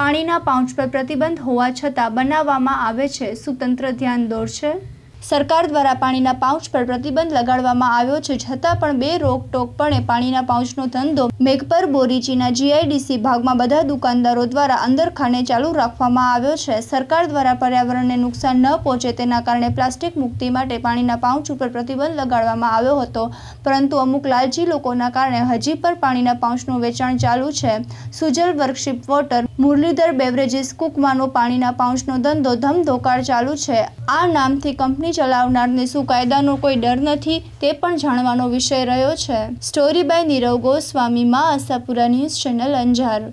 પાણીના પાઉચ પર પ્રતિબંધ હોવા છતાં બનાવવામાં આવે છે શું તંત્ર ધ્યાન દોરશે? सरकार द्वारा पानीना पाउच पर प्रतिबंध लगाड़वामां आव्यो छे छतां पण बे रोकटोकपणे पानीना पाउचनो धंधो मेघपर बोरीचीना जीआईडीसी भागमां बधा दुकानदारो द्वारा अंदरखाने चालू राखवामां आव्यो छे। सरकार द्वारा पर्यावरणने नुकसान न पहोंचे तेना कारणे प्लास्टिक मुक्ति माटे पानीना पाउच पर प्रतिबंध लगाड़वामां आव्यो हतो, परंतु अमुक लालची लोकोना कारणे हजी पर पानीना पाउचनुं वेचाण चालू छे। Sujal workshop water Muralidhar beverages कुकमानो पानीना पाउचनो धंधो धमधोकार चालू छे। आ नामथी कंपनी चलावनारने शुं कायदानो कोई डर नथी ते पण जाणवानो विषय रह्यो छे। Story by Nirav Goswami, Ashapura news channel, Anjar.